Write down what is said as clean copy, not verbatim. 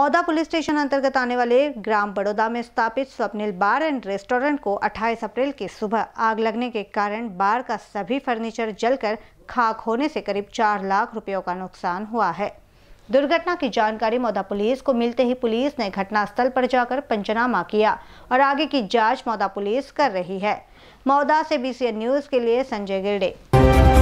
Mouda police station अंतर्गत आने वाले ग्राम बड़ौदा में स्थापित स्वप्निल बार एंड रेस्टोरेंट को 28 अप्रैल की सुबह आग लगने के कारण बार का सभी फर्नीचर जलकर खाक होने से करीब 4 लाख रुपयों का नुकसान हुआ है। दुर्घटना की जानकारी मौदा पुलिस को मिलते ही पुलिस ने घटनास्थल पर जाकर पंचनामा किया और आगे की जाँच मौदा पुलिस कर रही है। मौदा से INBCN न्यूज के लिए संजय गिरडे।